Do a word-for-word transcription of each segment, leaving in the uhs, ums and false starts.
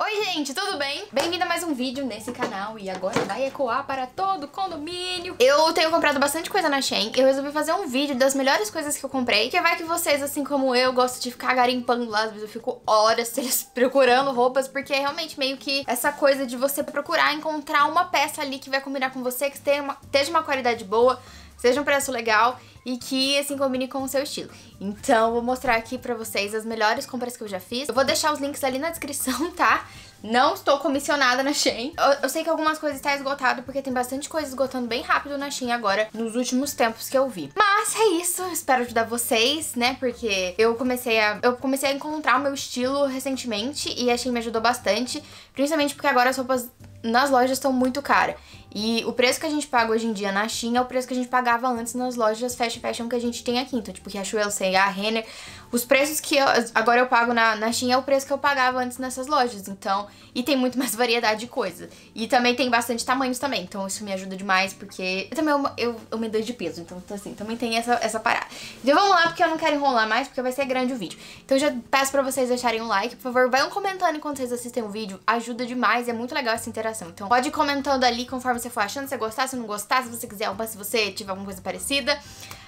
Oi gente, tudo bem? Bem-vindo a mais um vídeo nesse canal e agora vai ecoar para todo condomínio. Eu tenho comprado bastante coisa na Shein, eu resolvi fazer um vídeo das melhores coisas que eu comprei, que vai que vocês, assim como eu, gostam de ficar garimpando lá, às vezes eu fico horas procurando roupas, porque é realmente meio que essa coisa de você procurar encontrar uma peça ali que vai combinar com você, que tenha uma, esteja uma qualidade boa, seja um preço legal e que, assim, combine com o seu estilo. Então, vou mostrar aqui pra vocês as melhores compras que eu já fiz. Eu vou deixar os links ali na descrição, tá? Não estou comissionada na Shein. Eu, eu sei que algumas coisas estão esgotadas, porque tem bastante coisa esgotando bem rápido na Shein agora, nos últimos tempos que eu vi. Mas é isso, espero ajudar vocês, né? Porque eu comecei a, eu comecei a encontrar o meu estilo recentemente e a Shein me ajudou bastante, principalmente porque agora as roupas nas lojas estão muito caras. E o preço que a gente paga hoje em dia na Shein é o preço que a gente pagava antes nas lojas fast fashion que a gente tem aqui. Então, tipo, Riachuelo, Shein, Renner. Os preços que eu, agora eu pago na, na Shein é o preço que eu pagava antes nessas lojas. Então, e tem muito mais variedade de coisa. E também tem bastante tamanhos também. Então, isso me ajuda demais, porque eu também eu, eu, eu me dou de peso. Então, assim, também tem essa, essa parada. Então, vamos lá, porque eu não quero enrolar mais, porque vai ser grande o vídeo. Então, eu já peço pra vocês deixarem um like. Por favor, vão comentando enquanto vocês assistem o vídeo. Ajuda demais, é muito legal essa interação. Então, pode ir comentando ali conforme você for achando, se você gostar, se não gostar, se você quiser uma, se você tiver alguma coisa parecida,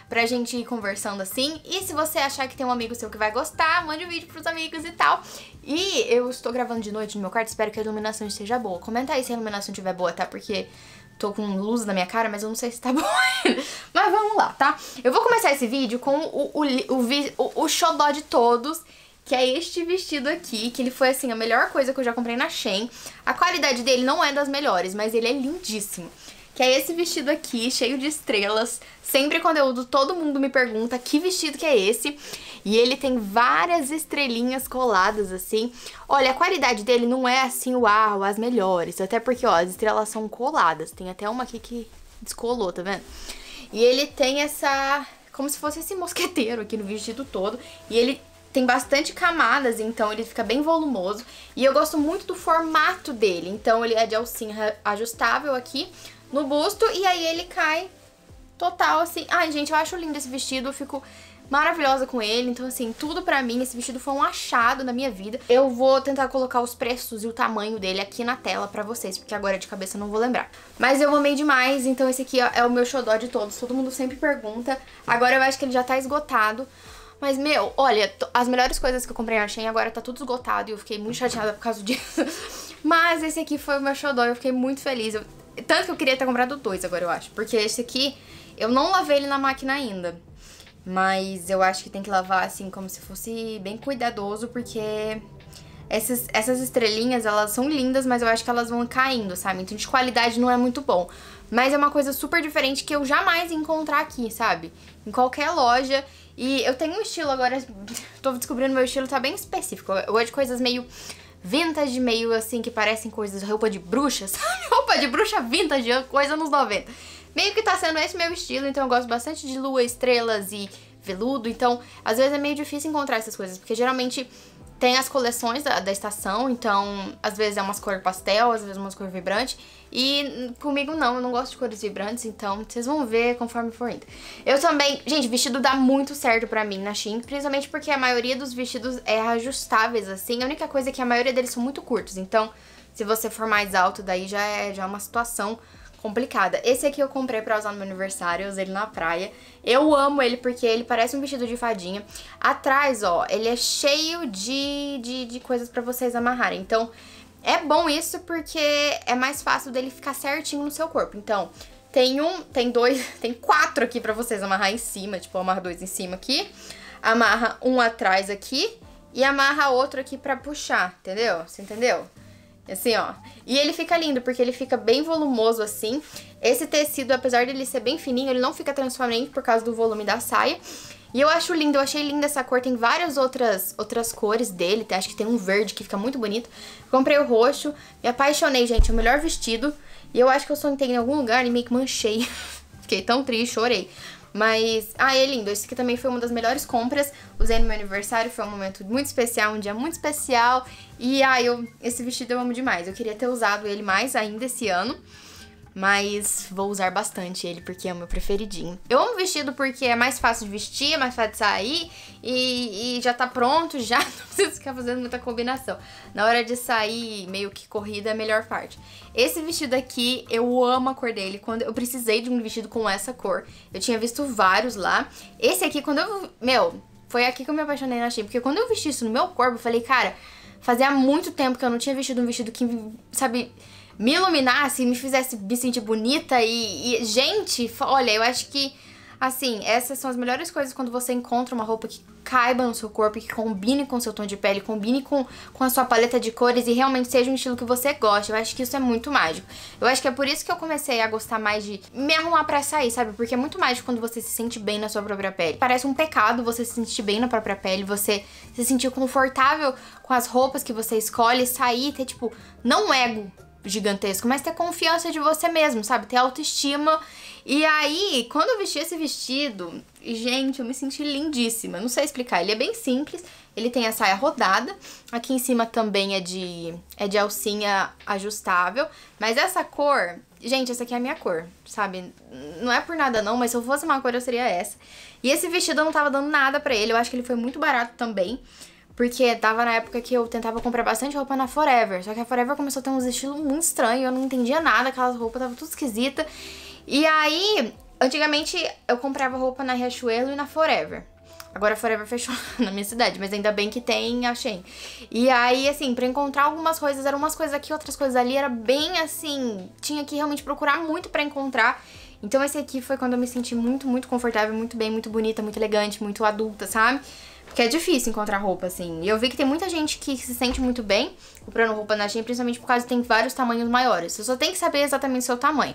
pra gente ir conversando assim. E se você achar que tem um amigo seu que vai gostar, mande um vídeo pros amigos e tal. E eu estou gravando de noite no meu quarto, espero que a iluminação esteja boa. Comenta aí se a iluminação estiver boa, tá? Porque tô com luz na minha cara, mas eu não sei se tá boa. Mas vamos lá, tá? Eu vou começar esse vídeo com o, o, o, o, o xodó de todos, que é este vestido aqui, que ele foi, assim, a melhor coisa que eu já comprei na Shein. A qualidade dele não é das melhores, mas ele é lindíssimo. Que é esse vestido aqui, cheio de estrelas. Sempre quando eu uso, todo mundo me pergunta que vestido que é esse. E ele tem várias estrelinhas coladas, assim. Olha, a qualidade dele não é, assim, uau, as melhores. Até porque, ó, as estrelas são coladas. Tem até uma aqui que descolou, tá vendo? E ele tem essa... como se fosse esse mosqueteiro aqui no vestido todo. E ele... tem bastante camadas, então ele fica bem volumoso. E eu gosto muito do formato dele. Então ele é de alcinha ajustável aqui no busto. E aí ele cai total assim. Ai, gente, eu acho lindo esse vestido. Eu fico maravilhosa com ele. Então, assim, tudo pra mim. Esse vestido foi um achado na minha vida. Eu vou tentar colocar os preços e o tamanho dele aqui na tela pra vocês, porque agora de cabeça eu não vou lembrar. Mas eu amei demais. Então esse aqui é o meu xodó de todos. Todo mundo sempre pergunta. Agora eu acho que ele já tá esgotado. Mas, meu, olha, as melhores coisas que eu comprei na Shein agora tá tudo esgotado e eu fiquei muito chateada por causa disso. Mas esse aqui foi o meu xodó, eu fiquei muito feliz. Eu, tanto que eu queria ter comprado dois agora, eu acho. Porque esse aqui, eu não lavei ele na máquina ainda. Mas eu acho que tem que lavar, assim, como se fosse bem cuidadoso, porque... Essas, essas estrelinhas, elas são lindas, mas eu acho que elas vão caindo, sabe? Então de qualidade não é muito bom. Mas é uma coisa super diferente que eu jamais ia encontrar aqui, sabe? Em qualquer loja. E eu tenho um estilo agora, tô descobrindo meu estilo, tá bem específico. Eu gosto de coisas meio vintage, meio assim, que parecem coisas, roupa de bruxa, sabe? Roupa de bruxa vintage, coisa nos noventa. Meio que tá sendo esse meu estilo, então eu gosto bastante de lua, estrelas e veludo. Então, às vezes é meio difícil encontrar essas coisas, porque geralmente... tem as coleções da, da estação, então às vezes é umas cores pastel, às vezes umas cores vibrantes. E comigo não, eu não gosto de cores vibrantes, então vocês vão ver conforme for indo. Eu também... gente, vestido dá muito certo pra mim na Shein, principalmente porque a maioria dos vestidos é ajustáveis, assim. A única coisa é que a maioria deles são muito curtos, então se você for mais alto, daí já é, já é uma situação... complicada. Esse aqui eu comprei pra usar no meu aniversário, eu usei ele na praia. Eu amo ele porque ele parece um vestido de fadinha. Atrás, ó, ele é cheio de, de, de coisas pra vocês amarrarem. Então, é bom isso porque é mais fácil dele ficar certinho no seu corpo. Então, tem um, tem dois, tem quatro aqui pra vocês amarrar em cima. Tipo, amarra dois em cima aqui, amarra um atrás aqui e amarra outro aqui pra puxar, entendeu? Você entendeu? Assim, ó. E ele fica lindo, porque ele fica bem volumoso, assim. Esse tecido, apesar dele ser bem fininho, ele não fica transparente por causa do volume da saia. E eu acho lindo, eu achei linda essa cor. Tem várias outras, outras cores dele. Acho que tem um verde que fica muito bonito. Comprei o roxo, me apaixonei, gente. É o melhor vestido. E eu acho que eu soltei em algum lugar e meio que manchei. Fiquei tão triste, chorei. Mas, ah, é lindo, esse aqui também foi uma das melhores compras. Usei no meu aniversário, foi um momento muito especial, um dia muito especial. E, ah, eu, esse vestido eu amo demais. Eu queria ter usado ele mais ainda esse ano. mas vou usar bastante ele porque é o meu preferidinho. Eu amo vestido porque é mais fácil de vestir, é mais fácil de sair e, e já tá pronto, já não preciso ficar fazendo muita combinação. Na hora de sair, meio que corrida é a melhor parte. Esse vestido aqui, eu amo a cor dele. Quando eu precisei de um vestido com essa cor, eu tinha visto vários lá. Esse aqui, quando eu... Meu, foi aqui que eu me apaixonei na Shein, porque quando eu vesti isso no meu corpo, eu falei, cara, fazia muito tempo que eu não tinha vestido um vestido que, sabe, me iluminasse, me fizesse me sentir bonita e, e... Gente, olha, eu acho que, assim, essas são as melhores coisas quando você encontra uma roupa que caiba no seu corpo, que combine com o seu tom de pele, combine com, com a sua paleta de cores e realmente seja um estilo que você gosta. Eu acho que isso é muito mágico. Eu acho que é por isso que eu comecei a gostar mais de me arrumar pra sair, sabe? Porque é muito mágico quando você se sente bem na sua própria pele. Parece um pecado você se sentir bem na própria pele, você se sentir confortável com as roupas que você escolhe, sair, ter, tipo, não um ego gigantesco, mas ter confiança de você mesmo, sabe? Ter autoestima. E aí, quando eu vesti esse vestido, gente, eu me senti lindíssima. Não sei explicar, ele é bem simples, ele tem a saia rodada, aqui em cima também é de, é de alcinha ajustável, mas essa cor, gente, essa aqui é a minha cor, sabe? Não é por nada não, mas se eu fosse uma cor eu seria essa. E esse vestido eu não tava dando nada pra ele, eu acho que ele foi muito barato também, porque tava na época que eu tentava comprar bastante roupa na Forever, só que a Forever começou a ter uns estilos muito estranhos, eu não entendia nada, aquelas roupas tava tudo esquisita. E aí, antigamente eu comprava roupa na Riachuelo e na Forever. Agora a Forever fechou na minha cidade, mas ainda bem que tem a Shein. E aí, assim, pra encontrar algumas coisas, eram umas coisas aqui, outras coisas ali, era bem assim, tinha que realmente procurar muito pra encontrar. Então esse aqui foi quando eu me senti muito, muito confortável, muito bem, muito bonita, muito elegante, muito adulta, sabe? Porque é difícil encontrar roupa, assim. E eu vi que tem muita gente que se sente muito bem comprando roupa na Shein, principalmente por causa que tem vários tamanhos maiores. Você só tem que saber exatamente o seu tamanho.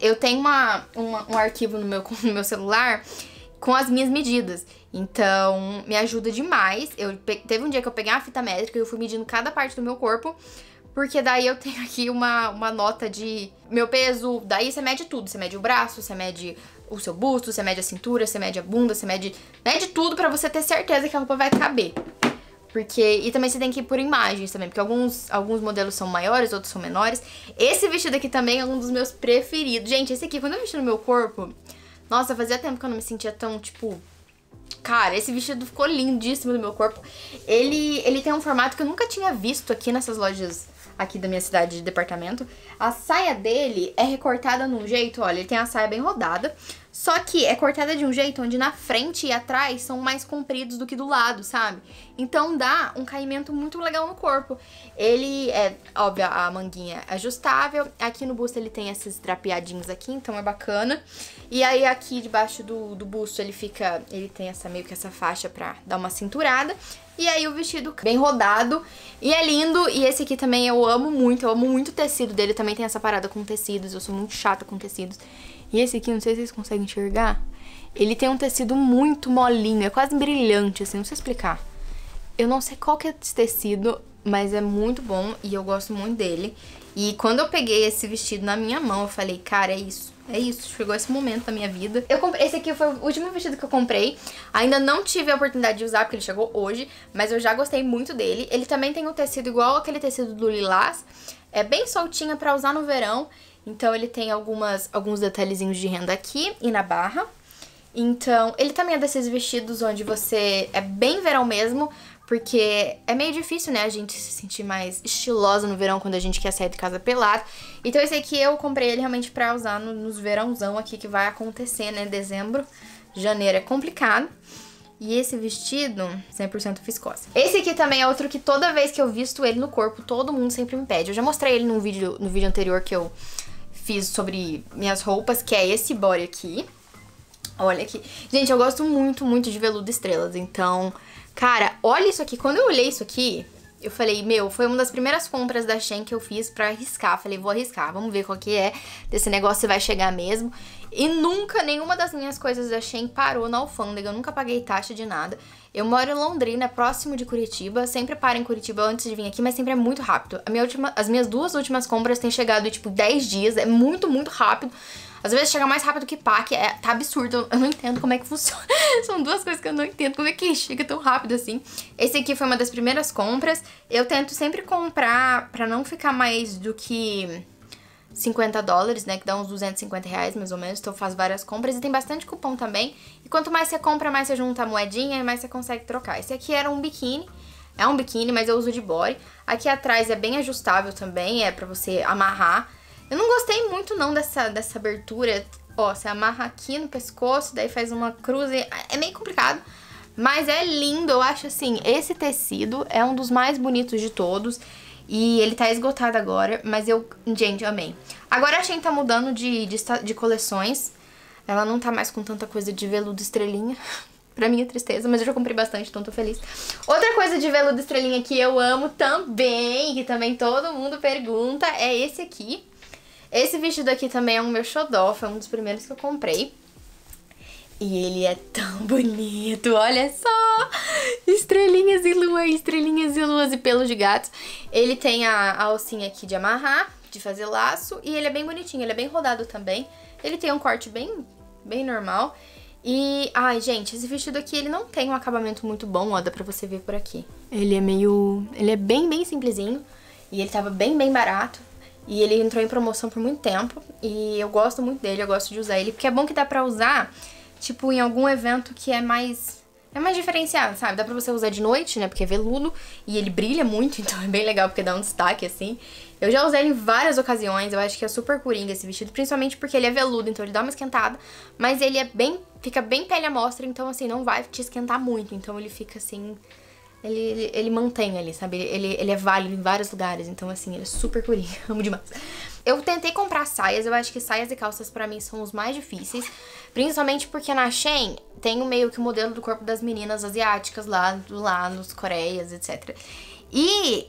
Eu tenho uma, uma, um arquivo no meu, no meu celular com as minhas medidas, então me ajuda demais. Eu, teve um dia que eu peguei uma fita métrica e eu fui medindo cada parte do meu corpo, porque daí eu tenho aqui uma, uma nota de meu peso, daí você mede tudo, você mede o braço, você mede o seu busto, você mede a cintura, você mede a bunda, você mede, mede tudo pra você ter certeza que a roupa vai caber. Porque, e também você tem que ir por imagens também, porque alguns, alguns modelos são maiores, outros são menores. Esse vestido aqui também é um dos meus preferidos. Gente, esse aqui, quando eu vesti no meu corpo, nossa, fazia tempo que eu não me sentia tão, tipo... Cara, esse vestido ficou lindíssimo no meu corpo. Ele, ele tem um formato que eu nunca tinha visto aqui nessas lojas aqui da minha cidade de departamento. A saia dele é recortada num jeito, olha, ele tem a saia bem rodada, só que é cortada de um jeito onde na frente e atrás são mais compridos do que do lado, sabe? Então dá um caimento muito legal no corpo. Ele é, óbvio, a manguinha é ajustável. Aqui no busto ele tem esses drapeadinhos aqui, então é bacana. E aí aqui debaixo do, do busto ele fica, ele tem essa meio que essa faixa pra dar uma cinturada. E aí o vestido bem rodado e é lindo. E esse aqui também eu amo muito, eu amo muito o tecido dele. Também tem essa parada com tecidos, eu sou muito chata com tecidos. E esse aqui, não sei se vocês conseguem enxergar, ele tem um tecido muito molinho, é quase brilhante, assim, não sei explicar. Eu não sei qual que é esse tecido, mas é muito bom e eu gosto muito dele. E quando eu peguei esse vestido na minha mão, eu falei, cara, é isso, é isso, chegou esse momento da minha vida. Eu comprei, esse aqui foi o último vestido que eu comprei, ainda não tive a oportunidade de usar porque ele chegou hoje, mas eu já gostei muito dele. Ele também tem um tecido igual aquele tecido do lilás, é bem soltinha pra usar no verão. Então ele tem algumas, alguns detalhezinhos de renda aqui e na barra. Então ele também é desses vestidos onde você é bem verão mesmo, porque é meio difícil, né, a gente se sentir mais estilosa no verão quando a gente quer sair de casa pelado. Então esse aqui eu comprei ele realmente pra usar no, nos verãozão aqui que vai acontecer, né, dezembro, janeiro é complicado. E esse vestido, cem por cento viscose. Esse aqui também é outro que toda vez que eu visto ele no corpo, todo mundo sempre me pede. Eu já mostrei ele num vídeo, no vídeo anterior que eu fiz sobre minhas roupas, que é esse body aqui. Olha aqui. Gente, eu gosto muito, muito de veludo estrelas. Então, cara, olha isso aqui. Quando eu olhei isso aqui, eu falei, meu, foi uma das primeiras compras da Shein que eu fiz pra arriscar. Falei, vou arriscar, vamos ver qual que é desse negócio, se vai chegar mesmo. E nunca, nenhuma das minhas coisas da Shein parou na alfândega, eu nunca paguei taxa de nada. Eu moro em Londrina, próximo de Curitiba, sempre paro em Curitiba antes de vir aqui, mas sempre é muito rápido. A minha última, as minhas duas últimas compras têm chegado em, tipo, dez dias, é muito, muito rápido. Às vezes chega mais rápido que PAC, é, tá absurdo, eu não entendo como é que funciona. São duas coisas que eu não entendo, como é que chega tão rápido assim. Esse aqui foi uma das primeiras compras. Eu tento sempre comprar pra não ficar mais do que... cinquenta dólares, né, que dá uns duzentos e cinquenta reais mais ou menos, então eu faço várias compras e tem bastante cupom também, e quanto mais você compra, mais você junta a moedinha e mais você consegue trocar. Esse aqui era um biquíni, é um biquíni, mas eu uso de body, aqui atrás é bem ajustável também, é pra você amarrar. Eu não gostei muito não dessa, dessa abertura, ó, você amarra aqui no pescoço, daí faz uma cruz, e... é meio complicado. Mas é lindo, eu acho assim, esse tecido é um dos mais bonitos de todos. E ele tá esgotado agora, mas eu, gente, eu amei. Agora a Shein tá mudando de, de, de coleções. Ela não tá mais com tanta coisa de veludo estrelinha. Pra minha tristeza, mas eu já comprei bastante, então tô feliz. Outra coisa de veludo estrelinha que eu amo também, que também todo mundo pergunta, é esse aqui. Esse vestido aqui também é um meu xodó, foi um dos primeiros que eu comprei. E ele é tão bonito, olha só! Estrelinhas e lua, estrelinhas e luas e pelos de gato. Ele tem a, a alcinha aqui de amarrar, de fazer laço, e ele é bem bonitinho, ele é bem rodado também. Ele tem um corte bem, bem normal. E, ai gente, esse vestido aqui, ele não tem um acabamento muito bom, ó, dá pra você ver por aqui. Ele é meio... ele é bem, bem simplesinho, e ele tava bem, bem barato. E ele entrou em promoção por muito tempo, e eu gosto muito dele, eu gosto de usar ele, porque é bom que dá pra usar... tipo, em algum evento que é mais... é mais diferenciado, sabe? Dá pra você usar de noite, né? Porque é veludo e ele brilha muito, então é bem legal porque dá um destaque, assim. Eu já usei ele em várias ocasiões, eu acho que é super coringa esse vestido, principalmente porque ele é veludo, então ele dá uma esquentada, mas ele é bem... fica bem pele à mostra, então, assim, não vai te esquentar muito, então ele fica, assim... Ele, ele, ele mantém ali, sabe? Ele, ele é válido em vários lugares, então, assim, ele é super coringa, amo demais. Eu tentei comprar saias, eu acho que saias e calças pra mim são os mais difíceis, principalmente porque na Shein tem o meio que o modelo do corpo das meninas asiáticas lá, lá nos Coreias, etcétera. E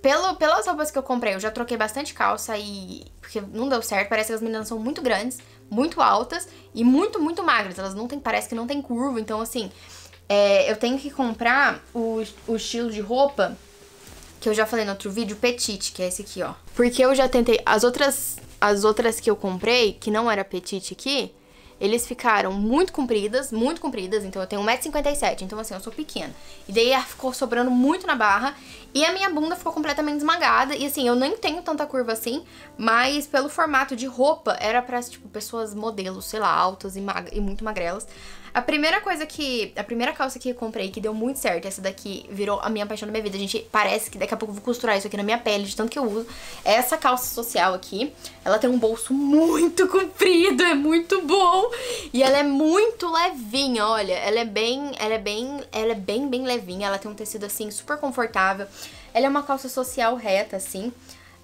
pelo, pelas roupas que eu comprei, eu já troquei bastante calça e... porque não deu certo, parece que as meninas são muito grandes, muito altas e muito, muito magras, elas não tem, parece que não tem curva, então assim... É, eu tenho que comprar o, o estilo de roupa que eu já falei no outro vídeo, petite, que é esse aqui, ó. Porque eu já tentei, as outras, as outras que eu comprei, que não era petite aqui, eles ficaram muito compridas, muito compridas, então eu tenho um metro e cinquenta e sete, então assim, eu sou pequena. E daí ficou sobrando muito na barra, e a minha bunda ficou completamente esmagada, e assim, eu nem tenho tanta curva assim, mas pelo formato de roupa, era pra, tipo, pessoas modelos, sei lá, altas e, mag e muito magrelas. A primeira coisa que... a primeira calça que eu comprei que deu muito certo, essa daqui virou a minha paixão da minha vida. Gente, parece que daqui a pouco eu vou costurar isso aqui na minha pele, de tanto que eu uso. Essa calça social aqui, ela tem um bolso muito comprido, é muito bom. E ela é muito levinha, olha. Ela é bem... ela é bem... ela é bem, bem levinha. Ela tem um tecido, assim, super confortável. Ela é uma calça social reta, assim.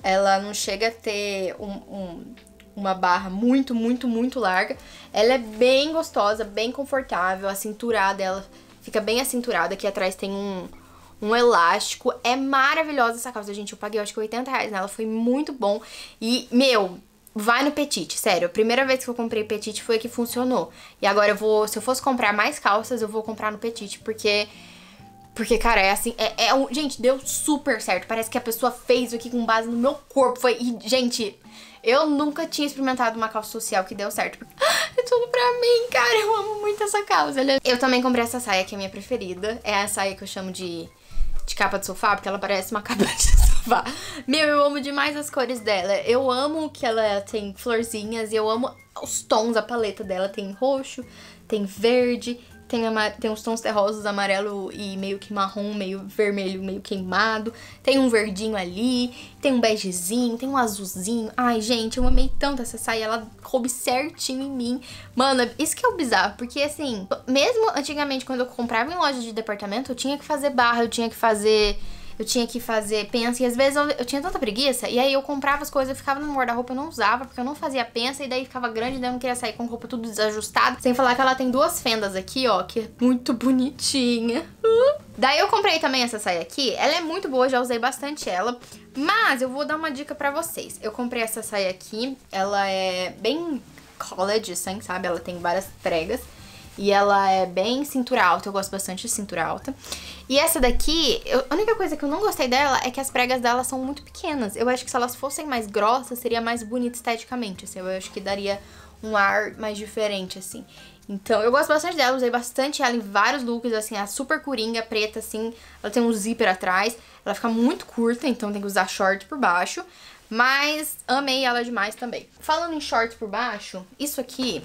Ela não chega a ter um... um uma barra muito, muito, muito larga. Ela é bem gostosa, bem confortável. A cintura dela fica bem acinturada. Aqui atrás tem um, um elástico. É maravilhosa essa calça, gente. Eu paguei, eu acho que oitenta reais nela. Foi muito bom. E, meu, vai no petite, sério. A primeira vez que eu comprei petite foi que funcionou. E agora eu vou... se eu fosse comprar mais calças, eu vou comprar no petite, porque... porque, cara, é assim, é, é um... gente, deu super certo. Parece que a pessoa fez aqui com base no meu corpo. Foi... e, gente... eu nunca tinha experimentado uma calça social que deu certo. É tudo pra mim, cara. Eu amo muito essa calça. Eu também comprei essa saia, que é a minha preferida. É a saia que eu chamo de, de capa de sofá, porque ela parece uma capa de sofá. Meu, eu amo demais as cores dela. Eu amo que ela tem florzinhas e eu amo os tons, a paleta dela. Tem roxo, tem verde, tem, tem uns tons terrosos, amarelo e meio que marrom, meio vermelho, meio queimado. Tem um verdinho ali, tem um begezinho, tem um azulzinho. Ai, gente, eu amei tanto essa saia, ela coube certinho em mim. Mano, isso que é o bizarro, porque assim, mesmo antigamente quando eu comprava em loja de departamento, eu tinha que fazer barra, eu tinha que fazer... eu tinha que fazer pensa, e às vezes eu, eu tinha tanta preguiça, e aí eu comprava as coisas, eu ficava no guarda-roupa, eu não usava, porque eu não fazia pensa, e daí ficava grande, daí eu não queria sair com roupa tudo desajustada. Sem falar que ela tem duas fendas aqui, ó, que é muito bonitinha. Uh! Daí eu comprei também essa saia aqui, ela é muito boa, já usei bastante ela, mas eu vou dar uma dica pra vocês. Eu comprei essa saia aqui, ela é bem college, assim, sabe? Ela tem várias pregas. E ela é bem cintura alta, eu gosto bastante de cintura alta. E essa daqui, eu, a única coisa que eu não gostei dela é que as pregas dela são muito pequenas. Eu acho que se elas fossem mais grossas, seria mais bonita esteticamente, assim. Eu acho que daria um ar mais diferente, assim. Então, eu gosto bastante dela, usei bastante ela em vários looks, assim. A super coringa, preta, assim, ela tem um zíper atrás. Ela fica muito curta, então tem que usar short por baixo. Mas amei ela demais também. Falando em shorts por baixo, isso aqui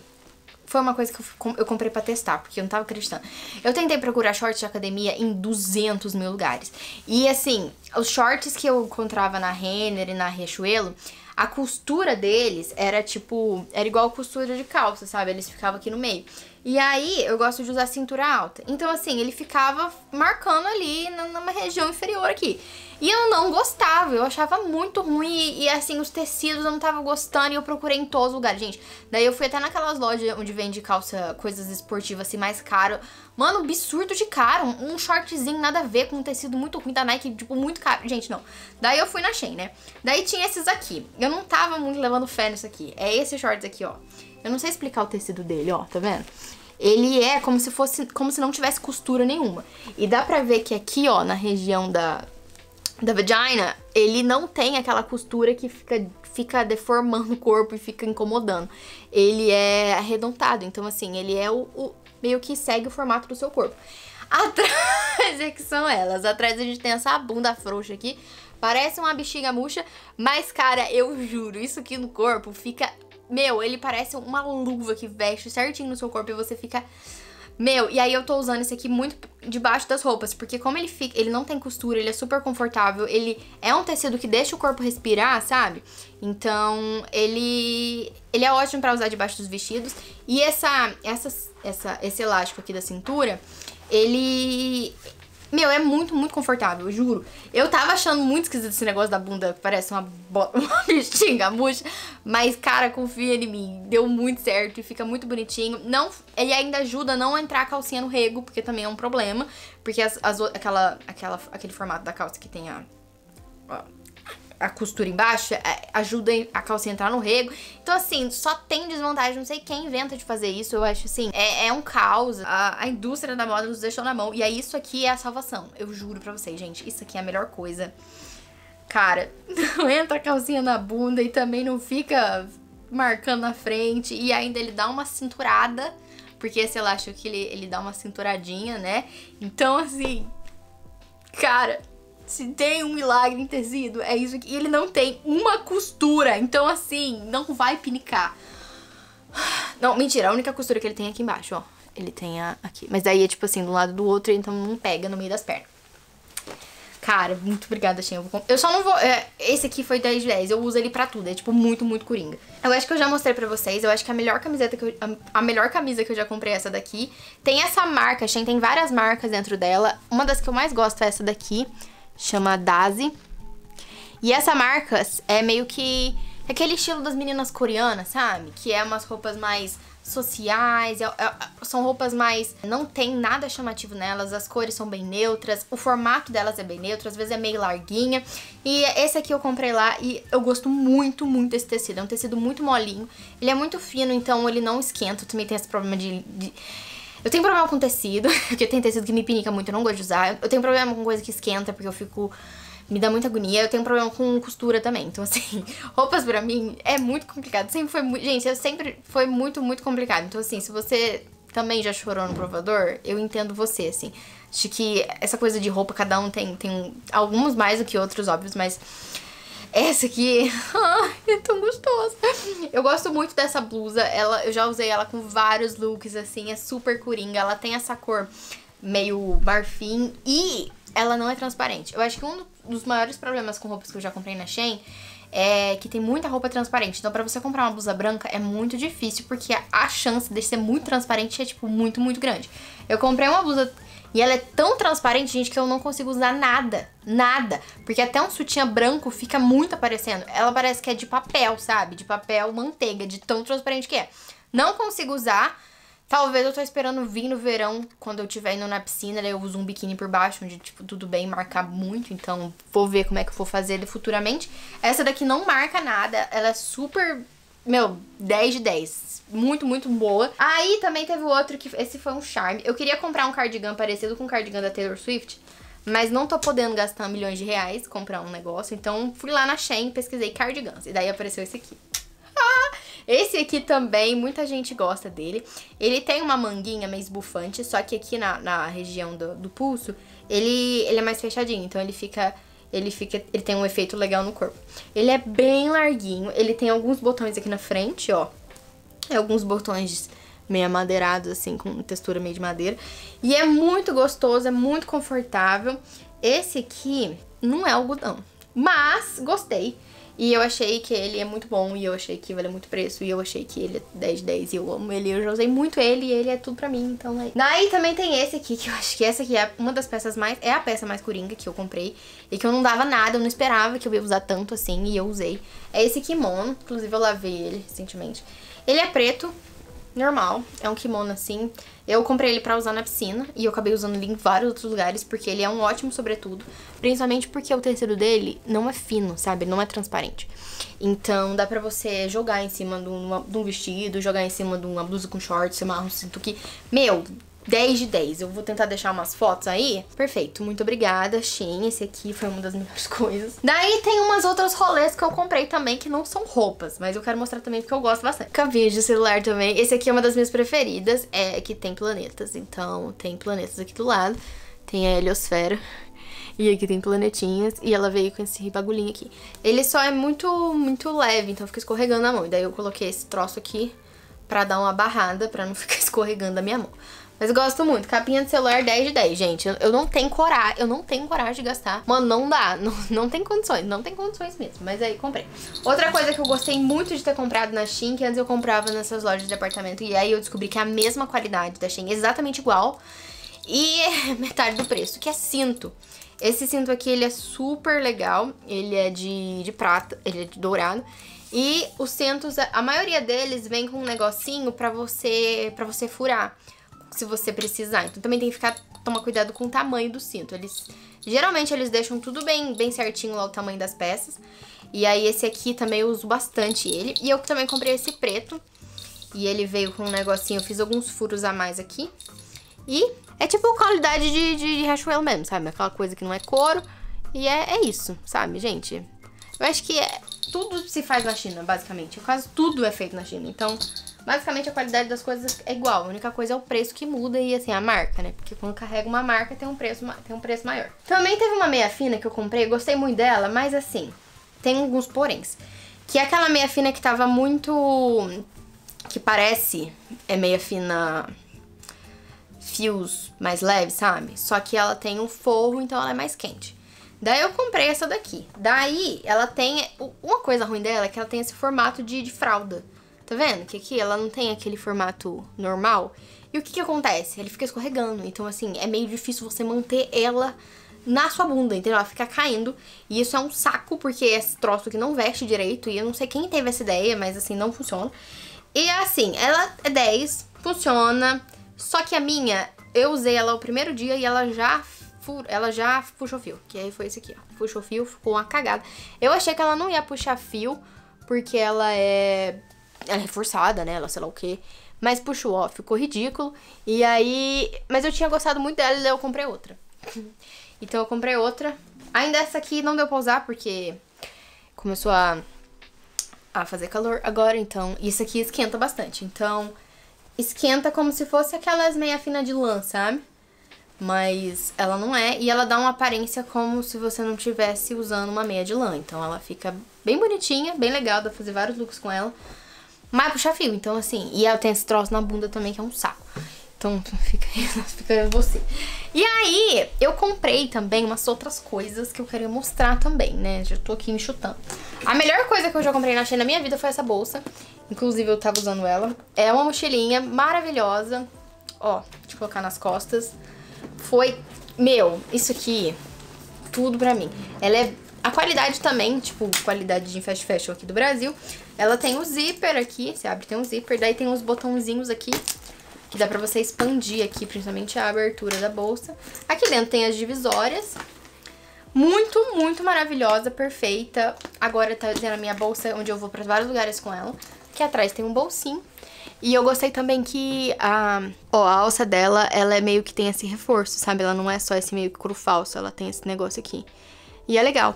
foi uma coisa que eu comprei pra testar, porque eu não tava acreditando. Eu tentei procurar shorts de academia em duzentos mil lugares. E assim, os shorts que eu encontrava na Renner e na Riachuelo, a costura deles era tipo... Era igual costura de calça, sabe? Eles ficavam aqui no meio. E aí, eu gosto de usar cintura alta. Então assim, ele ficava marcando ali numa região inferior aqui. E eu não gostava, eu achava muito ruim. E, e assim, os tecidos eu não tava gostando. E eu procurei em todos os lugares, gente. Daí eu fui até naquelas lojas onde vende calça, coisas esportivas assim, mais caro. Mano, absurdo de caro. Um shortzinho nada a ver com um tecido muito ruim da Nike, tipo, muito caro. Gente, não. Daí eu fui na Shein, né? Daí tinha esses aqui. Eu não tava muito levando fé nisso aqui. É esse shorts aqui, ó. Eu não sei explicar o tecido dele, ó, tá vendo? Ele é como se fosse, como se não tivesse costura nenhuma. E dá pra ver que aqui, ó, na região da... da vagina, ele não tem aquela costura que fica, fica deformando o corpo e fica incomodando. Ele é arredondado, então assim, ele é o, o meio que segue o formato do seu corpo. Atrás é que são elas. Atrás a gente tem essa bunda frouxa aqui, parece uma bexiga murcha, mas cara, eu juro, isso aqui no corpo fica... Meu, ele parece uma luva que veste certinho no seu corpo e você fica... Meu, e aí eu tô usando esse aqui muito debaixo das roupas, porque como ele fica, ele não tem costura, ele é super confortável, ele é um tecido que deixa o corpo respirar, sabe? Então, ele ele é ótimo pra usar debaixo dos vestidos. E essa, essa, essa esse elástico aqui da cintura, ele... Meu, é muito, muito confortável, eu juro. Eu tava achando muito esquisito esse negócio da bunda, que parece uma, uma bexiga murcha. Mas, cara, confia em mim. Deu muito certo e fica muito bonitinho. Não, ele ainda ajuda a não entrar a calcinha no rego, porque também é um problema. Porque as, as, aquela, aquela, aquele formato da calça que tem a... a a costura embaixo, ajuda a calça a entrar no rego. Então assim, só tem desvantagem, não sei quem inventa de fazer isso, eu acho assim, é, é um caos. A, a indústria da moda nos deixou na mão, e aí isso aqui é a salvação, eu juro pra vocês, gente, isso aqui é a melhor coisa. Cara, não entra a calcinha na bunda e também não fica marcando na frente, e ainda ele dá uma cinturada, porque esse elástico aqui, ele, ele dá uma cinturadinha, né? Então assim, cara... Se tem um milagre em tecido, é isso aqui. E ele não tem uma costura, então assim, não vai pinicar. Não, mentira, a única costura que ele tem é aqui embaixo, ó. Ele tem a, aqui, mas daí é tipo assim, do lado do outro, então não pega no meio das pernas. Cara, muito obrigada, Shein. Eu, eu só não vou... É, esse aqui foi dez de dez, eu uso ele pra tudo, é tipo muito, muito coringa. Eu acho que eu já mostrei pra vocês, eu acho que a melhor camiseta que eu... A, a melhor camisa que eu já comprei é essa daqui. Tem essa marca, Shein tem várias marcas dentro dela. Uma das que eu mais gosto é essa daqui. Chama Dazi. E essa marca é meio que aquele estilo das meninas coreanas, sabe? Que é umas roupas mais sociais, é, é, são roupas mais... Não tem nada chamativo nelas, as cores são bem neutras, o formato delas é bem neutro, às vezes é meio larguinha. E esse aqui eu comprei lá e eu gosto muito, muito desse tecido. É um tecido muito molinho, ele é muito fino, então ele não esquenta. Também tem esse problema de... de... Eu tenho problema com tecido, porque tem tecido que me pinica muito, eu não gosto de usar. Eu tenho problema com coisa que esquenta, porque eu fico... Me dá muita agonia. Eu tenho problema com costura também. Então, assim, roupas pra mim é muito complicado. Sempre foi muito... Gente, eu sempre foi muito, muito complicado. Então, assim, se você também já chorou no provador, eu entendo você, assim. Acho que essa coisa de roupa, cada um tem... tem alguns mais do que outros, óbvios, mas... Essa aqui, ah, é tão gostosa. Eu gosto muito dessa blusa, ela, eu já usei ela com vários looks, assim, é super coringa. Ela tem essa cor meio marfim e ela não é transparente. Eu acho que um dos maiores problemas com roupas que eu já comprei na Shein é que tem muita roupa transparente. Então pra você comprar uma blusa branca é muito difícil, porque a chance de ser muito transparente é, tipo, muito, muito grande. Eu comprei uma blusa... E ela é tão transparente, gente, que eu não consigo usar nada, nada. Porque até um sutiã branco fica muito aparecendo. Ela parece que é de papel, sabe? De papel manteiga, de tão transparente que é. Não consigo usar. Talvez eu tô esperando vir no verão, quando eu estiver indo na piscina, daí eu uso um biquíni por baixo, onde, tipo, tudo bem marcar muito. Então, vou ver como é que eu vou fazer ele futuramente. Essa daqui não marca nada, ela é super... Meu, dez de dez. Muito, muito boa. Aí também teve outro que... Esse foi um charme. Eu queria comprar um cardigan parecido com o cardigan da Taylor Swift, mas não tô podendo gastar milhões de reais comprar um negócio. Então fui lá na Shein, pesquisei cardigans. E daí apareceu esse aqui. Ah! Esse aqui também, muita gente gosta dele. Ele tem uma manguinha meio esbufante, só que aqui na, na região do, do pulso, ele, ele é mais fechadinho. Então ele fica... ele fica, ele tem um efeito legal no corpo. Ele é bem larguinho, ele tem alguns botões aqui na frente, ó. É alguns botões meio amadeirados, assim, com textura meio de madeira. E é muito gostoso, é muito confortável. Esse aqui não é algodão, mas gostei. E eu achei que ele é muito bom, e eu achei que vale muito preço, e eu achei que ele é dez de dez, e eu amo ele, eu já usei muito ele, e ele é tudo pra mim, então é... Daí também tem esse aqui, que eu acho que essa aqui é uma das peças mais... É a peça mais coringa que eu comprei, e que eu não dava nada, eu não esperava que eu ia usar tanto assim, e eu usei. É esse kimono, inclusive eu lavei ele recentemente. Ele é preto, normal, é um kimono assim. Eu comprei ele pra usar na piscina, e eu acabei usando ele em vários outros lugares, porque ele é um ótimo sobretudo, principalmente porque o tecido dele não é fino, sabe? Ele não é transparente. Então dá pra você jogar em cima de, uma, de um vestido, jogar em cima de uma blusa com shorts, sei lá, um cinto que... Meu, dez de dez. Eu vou tentar deixar umas fotos aí. Perfeito, muito obrigada, Shein. Esse aqui foi uma das melhores coisas. Daí tem umas outras rolês que eu comprei também, que não são roupas, mas eu quero mostrar também porque eu gosto bastante. Cabinhos de celular também. Esse aqui é uma das minhas preferidas, é que tem planetas. Então tem planetas aqui do lado, tem a heliosfera, e aqui tem planetinhas, e ela veio com esse bagulhinho aqui. Ele só é muito, muito leve, então fica escorregando na mão. E daí eu coloquei esse troço aqui pra dar uma barrada, pra não ficar escorregando a minha mão. Mas eu gosto muito. Capinha de celular dez de dez, gente. Eu não tenho coragem, eu não tenho coragem de gastar. Mano, não dá. Não, não tem condições. Não tem condições mesmo. Mas aí, comprei. Outra coisa que eu gostei muito de ter comprado na Shein, que antes eu comprava nessas lojas de apartamento, e aí eu descobri que é a mesma qualidade da Shein, exatamente igual, e é metade do preço, que é cinto. Esse cinto aqui, ele é super legal. Ele é de, de prata, ele é de dourado. E os cintos, a maioria deles vem com um negocinho pra você, pra você furar, se você precisar. Então também tem que ficar, tomar cuidado com o tamanho do cinto. Eles geralmente eles deixam tudo bem, bem certinho lá o tamanho das peças. E aí esse aqui também eu uso bastante ele. E eu também comprei esse preto, e ele veio com um negocinho, eu fiz alguns furos a mais aqui. E é tipo qualidade de, de, de Riachuelo mesmo, sabe? Aquela coisa que não é couro. E é, é isso, sabe, gente? Eu acho que é, tudo se faz na China, basicamente. Quase tudo é feito na China, então... Basicamente a qualidade das coisas é igual, a única coisa é o preço que muda e assim, a marca, né? Porque quando carrega uma marca tem um preço, tem um preço maior. Também teve uma meia fina que eu comprei, gostei muito dela, mas assim, tem alguns poréns. Que é aquela meia fina que tava muito... que parece é meia fina... fios mais leves, sabe? Só que ela tem um forro, então ela é mais quente. Daí eu comprei essa daqui. Daí ela tem... Uma coisa ruim dela é que ela tem esse formato de, de fralda. Tá vendo? Que aqui ela não tem aquele formato normal. E o que que acontece? Ele fica escorregando. Então, assim, é meio difícil você manter ela na sua bunda, entendeu? Ela fica caindo. E isso é um saco, porque é esse troço que não veste direito. E eu não sei quem teve essa ideia, mas, assim, não funciona. E, assim, ela é dez, funciona. Só que a minha, eu usei ela o primeiro dia e ela já... Ela já puxou fio, que aí foi esse aqui, ó. Puxou fio, ficou uma cagada. Eu achei que ela não ia puxar fio, porque ela é... Ela é reforçada, né? Ela sei lá o quê. Mas puxou, ó, ficou ridículo. E aí... Mas eu tinha gostado muito dela e daí eu comprei outra. Então eu comprei outra. Ainda essa aqui não deu pra usar porque começou a, a fazer calor agora, então... Isso aqui esquenta bastante, então... Esquenta como se fosse aquelas meia fina de lã, sabe? Mas ela não é, e ela dá uma aparência como se você não estivesse usando uma meia de lã. Então ela fica bem bonitinha, bem legal, dá pra fazer vários looks com ela. Mas puxa fio, então assim, e ela tem esse troço na bunda também que é um saco. Então fica aí, fica você. E aí, eu comprei também umas outras coisas que eu queria mostrar também, né? Já tô aqui me chutando. A melhor coisa que eu já comprei na Shein na minha vida foi essa bolsa. Inclusive eu tava usando ela. É uma mochilinha maravilhosa. Ó, de colocar nas costas. Foi, meu, isso aqui, tudo pra mim. Ela é, a qualidade também, tipo, qualidade de fast fashion aqui do Brasil. Ela tem o zíper aqui, você abre, tem um zíper. Daí tem uns botãozinhos aqui, que dá pra você expandir aqui, principalmente a abertura da bolsa. Aqui dentro tem as divisórias. Muito, muito maravilhosa, perfeita. Agora tá na minha bolsa, onde eu vou pra vários lugares com ela. Aqui atrás tem um bolsinho. E eu gostei também que a, ó, a alça dela, ela é meio que tem esse reforço, sabe? Ela não é só esse meio que couro falso, ela tem esse negócio aqui. E é legal.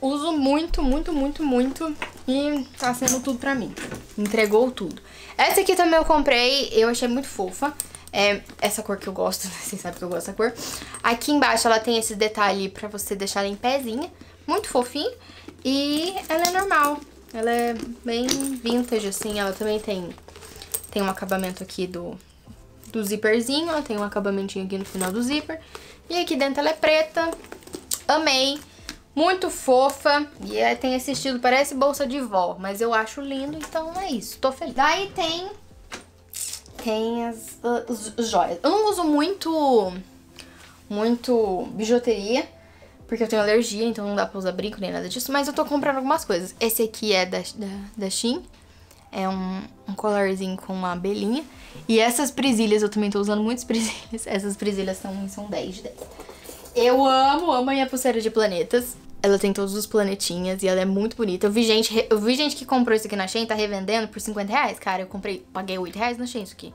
Uso muito, muito, muito, muito. E tá sendo tudo pra mim. Entregou tudo. Essa aqui também eu comprei, eu achei muito fofa. É essa cor que eu gosto, né? Vocês sabem que eu gosto dessa cor. Aqui embaixo ela tem esse detalhe pra você deixar ela em pezinha. Muito fofinho. E ela é normal. Ela é bem vintage, assim. Ela também tem, tem um acabamento aqui do, do zíperzinho. Ela tem um acabamentinho aqui no final do zíper. E aqui dentro ela é preta. Amei. Muito fofa, e ela tem esse estilo, parece bolsa de vó, mas eu acho lindo, então é isso, tô feliz. Daí tem, tem as, as, as joias. Eu não uso muito, muito bijuteria, porque eu tenho alergia, então não dá pra usar brinco nem nada disso, mas eu tô comprando algumas coisas. Esse aqui é da, da, da Shein, é um, um colarzinho com uma abelhinha, e essas presilhas, eu também tô usando muitas presilhas, essas presilhas são, são dez de dez. Eu amo, amo a minha pulseira de planetas. Ela tem todos os planetinhas e ela é muito bonita. Eu vi gente, eu vi gente que comprou isso aqui na Shein, tá revendendo por cinquenta reais, cara. Eu comprei, paguei oito reais na Shein isso aqui.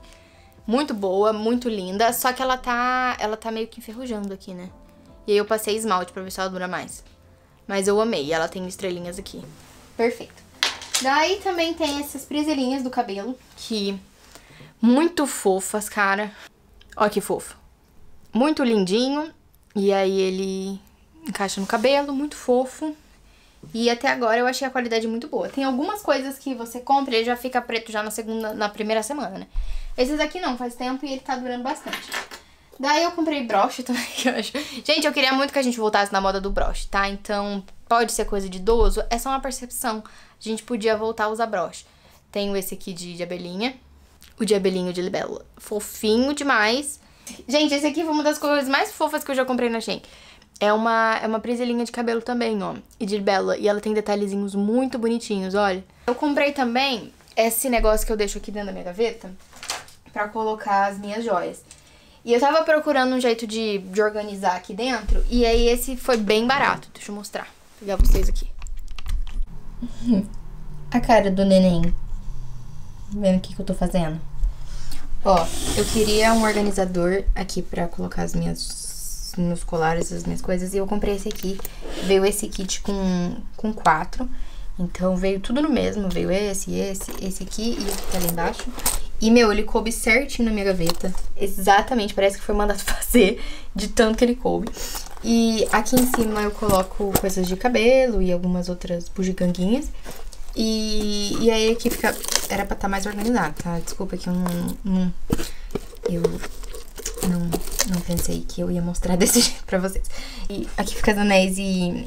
Muito boa, muito linda, só que ela tá, ela tá meio que enferrujando aqui, né? E aí eu passei esmalte pra ver se ela dura mais. Mas eu amei, ela tem estrelinhas aqui. Perfeito. Daí também tem essas presilhinhas do cabelo, que muito fofas, cara. Ó que fofo. Muito lindinho. E aí ele encaixa no cabelo, muito fofo. E até agora eu achei a qualidade muito boa. Tem algumas coisas que você compra e ele já fica preto já na, segunda, na primeira semana, né? Esses aqui não, faz tempo e ele tá durando bastante. Daí eu comprei broche também, que eu acho. Gente, eu queria muito que a gente voltasse na moda do broche, tá? Então pode ser coisa de idoso, é só uma percepção. A gente podia voltar a usar broche. Tenho esse aqui de, de abelhinha. O de abelhinho de libélula. Fofinho demais. Gente, esse aqui foi uma das cores mais fofas que eu já comprei na Shein. É uma, é uma presilhinha de cabelo também, ó. E de bela. E ela tem detalhezinhos muito bonitinhos, olha. Eu comprei também esse negócio que eu deixo aqui dentro da minha gaveta pra colocar as minhas joias. E eu tava procurando um jeito de, de organizar aqui dentro. E aí esse foi bem barato. Deixa eu mostrar. Vou pegar vocês aqui. A cara do neném. Vendo o que que eu tô fazendo. Ó, eu queria um organizador aqui pra colocar as minhas, meus colares, as minhas coisas. E eu comprei esse aqui. Veio esse kit com, com quatro. Então, veio tudo no mesmo. Veio esse, esse, esse aqui e esse que tá ali embaixo. E, meu, ele coube certinho na minha gaveta. Exatamente, parece que foi mandado fazer de tanto que ele coube. E aqui em cima eu coloco coisas de cabelo e algumas outras bugiganguinhas. E, e aí aqui fica... Era pra estar mais organizado, tá? Desculpa que eu não... não eu não, não pensei que eu ia mostrar desse jeito pra vocês. E aqui fica anéis e,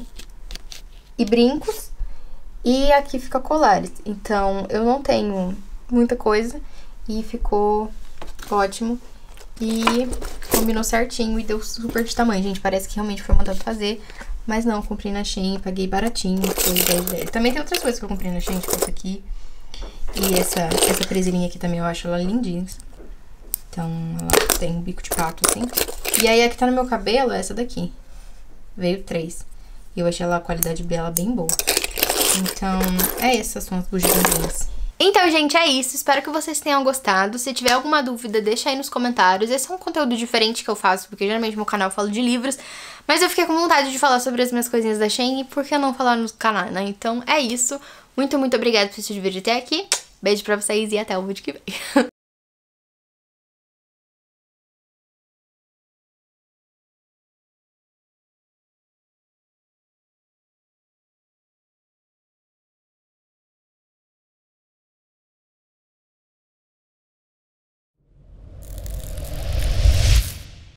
e brincos. E aqui fica colares. Então, eu não tenho muita coisa. E ficou ótimo. E combinou certinho e deu super de tamanho, gente. Parece que realmente foi mandado fazer. Mas não, eu comprei na Shein, paguei baratinho, foi dez reais. Também tem outras coisas que eu comprei na Shein, tipo essa aqui. E essa, essa presilhinha aqui também, eu acho ela lindinha. Então, ela tem um bico de pato, assim. E aí, a que tá no meu cabelo é essa daqui. Veio três. E eu achei ela, a qualidade dela bem boa. Então, é essas são as bugiganguinhas. Então, gente, é isso. Espero que vocês tenham gostado. Se tiver alguma dúvida, deixa aí nos comentários. Esse é um conteúdo diferente que eu faço, porque geralmente no meu canal eu falo de livros. Mas eu fiquei com vontade de falar sobre as minhas coisinhas da Shein e por que não falar no canal, né? Então, é isso. Muito, muito obrigada por assistir o vídeo até aqui. Beijo pra vocês e até o vídeo que vem.